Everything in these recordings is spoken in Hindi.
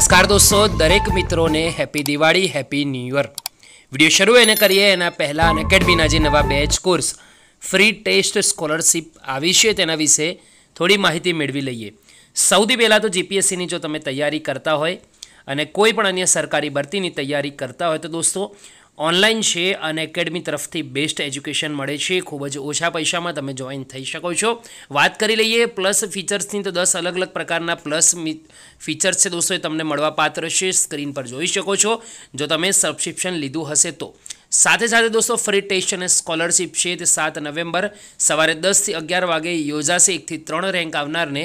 नमस्कार दोस्तों, दरेक मित्रों ने happy Diwali, happy new year. Video शुरू एने करिए एना पहला अनएकेडमीना जे नवा बेच कोर्स फ्री टेस्ट स्कॉलरशीप आवी छे तेना विषे थोड़ी माहिती मेळवी लईए। सौथी पहला तो जीपीएससी नी जो तमे तैयारी करता होय अने कोई पण अन्य सरकारी भरतीनी तैयारी करता होय तो दोस्तों ऑनलाइन छे अनएकेडमी तरफथी बेस्ट एज्युकेशन मळे छे। खूब ज ओछा पैसामां तमे जॉइन थई शको छो। वात करी लईए प्लस फीचर्सनी तो 10 अलग अलग प्रकारना प्लस फीचर्स छे दोस्तों, तमने मळवा पात्र छे। स्क्रीन पर जोई शको छो जो तमे सब्सक्रिप्शन लीधुं हशे तो। साथे साथे दोस्तों फ्री टेस्ट अने स्कॉलरशीप छे ते 7 नवेम्बर सवारे 10 થી 11 वागे योजाशे। 1 થી 3 रेंक आवनारने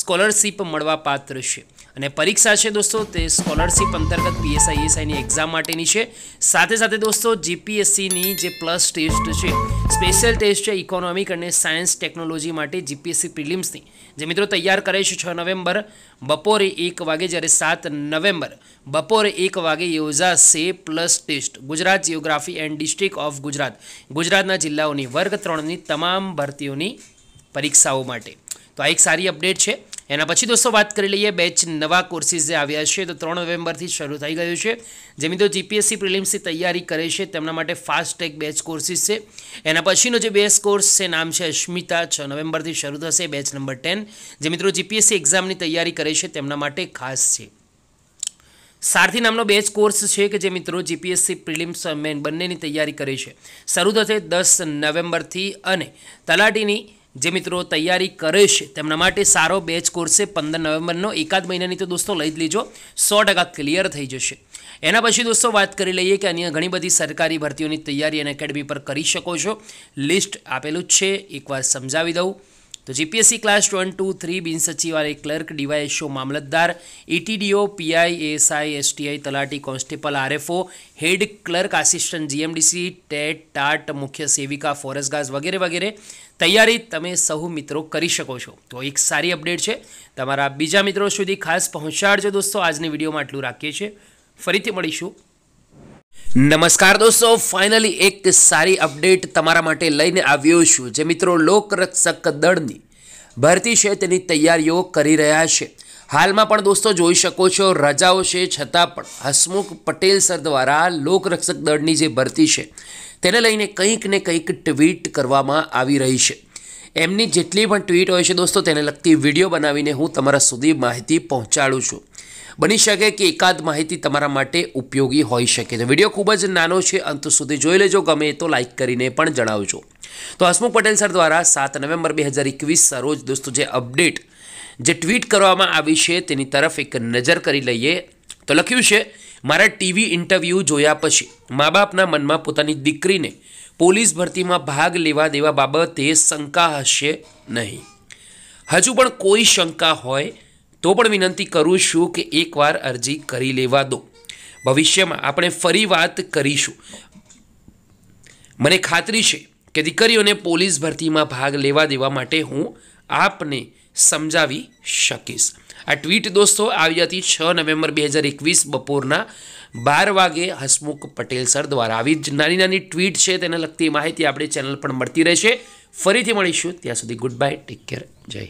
स्कॉलरशीप मळवा पात्र छे अने परीक्षा छे दोस्तों ते स्कॉलरशीप अंतर्गत पीएसआई एसआई नी एक्जाम माटेनी छे। साथे साथे दोस्तों जीपीएससी नी जे प्लस टेस्ट छे, स्पेशल टेस्ट छे इकोनॉमिक अने सायंस टेक्नोलॉजी माटे जीपीएससी प्रिलिम्सनी, जे मित्रों तैयार करे छे 6 नवेम्बर बपोरे 1 वागे, ज्यारे 7 नवेम्बर बपोरे 1 वागे योजाशे plus test. Gujarat geography and district of Gujarat, गुजरातना जिल्लाओनी वर्ग 3नी तमाम भरतीओनी परीक्षाओ माटे। तो आ एक सारी अपडेट छे। एना पछी दोस्तों बात करी लीए बेच नवा कोर्सिस जे आव्या छे तो 3 नवेम्बर थी शुरू थई गयो छे। जे मित्रों जीपीएससी प्रिलिम्स की तैयारी करे छे तेमना माटे फास्ट ट्रेक बेच कोर्सिस छे। एना पछीनो जे बेच कोर्स छे नाम छे अश्मिता, 6 नवेम्बर थी शुरू थशे, बेच नंबर 10। जे मित्रों जीपीएससी एक्जामनी तैयारी करे छे तेमना माटे खास छे। सारथी नामनो बेच कोर्स है कि जे मित्रों जीपीएससी प्रिलिम्स मेन बंनेनी तैयारी करे छे, शुरू थशे 10 नवेम्बर थी। अने तलाटीनी जे मित्रों तैयारी करे छे तेमना माटे सारो बेच कोर्स है 15 नवेम्बरनो। एकाद महीनानी तो दोस्तों लई लीजो, 100% क्लियर थई जशे। एना पछी दोस्तों बात करी लईए कि अन्य घणी बधी सरकारी भरतीओनी तैयारी अनएकेडमी पर करी शको छो। लिस्ट आपेलुं ज छे, एक वार समजावी दऊं तो जीपीएससी क्लास 1, 2, 3 बिन सचिवालय क्लर्क, डीवायएसओ मामलतदार, एटीडीओ, पीआई, एएसआई, एसटीआई, तलाटी, constable, RFO, head clerk, assistant GMDC, TET, TAT, मुख्य सेविका, फॉरेस्ट गार्ड्स वगैरह वगैरह तैयारी तमे सौ मित्रों करी शको छो। तो एक सारी अपडेट छे, तमारा बीजा मित्रों सुधी खास पहोंचाडजो। दोस्तों आजनी विडियोमां आटलुं राखीए छे, फरीथी मळीशुं। नमस्कार दोस्तों, फाइनली एक सारी अपडेट तमारा माटे लईने आव्यो छुं। जे मित्रों लोकरक्षक दळनी भरती छे तेनी तैयारीओ करी रह्या छे। हालमां पण दोस्तों जोई शको छो रजाओ छे, छतां पण हसमुख पटेल सर द्वारा लोकरक्षक दळनी जे भरती छे तेने लईने कंईक ने कंईक ट्वीट करवामां आवी रही छे। एमनी जेटली पण ट्वीट होय छे दोस्तों तेने लगती विडियो बनावीने हूँ तमारा सुधी माहिती पहोंचाडुं छुं। बनी शके कि एकाद माहिती तमारा माटे उपयोगी होई शके तो विडियो खूब ज नानो छे, अंत सुधी जोई लेजो, गमे तो लाइक करीने पण जणावजो। तो हसमुख पटेल सर द्वारा 7 नवेम्बर 2021 रोज दोस्तों जे अपडेट जे ट्वीट करवामां आवी छे तेनी तरफ एक नजर करी लईए तो लख्युं छे, मारा टीवी इंटरव्यू जोया पछी माँ बापना मनमा पोतानी दीकरीने पोलीस भरती में भाग लेवा देवा बाबते शंका हशे नहीं। हजू पण कोई शंका होय तो पण विनंती करूँ छूँ कि एक वार अरजी करी लेवा दो, भविष्य में आपणे फरी बात करीशुं। मने खातरी छे कि दीकरीओने पोलीस भरती में भाग लेवा देवा माटे हूँ आपने समझावी शकीश। आ ट्वीट दोस्तों आई हती 6 नवेम्बर 2021 बपोरना 12 वागे हसमुख पटेल सर द्वारा। आवी ज नानी नानी ट्वीट छे तेने लगती माहिती आपणे चेनल पर मळती रहेशे। फरीथी मळीशुं, त्यां सुधी गुड बाय, टेक केर, जय।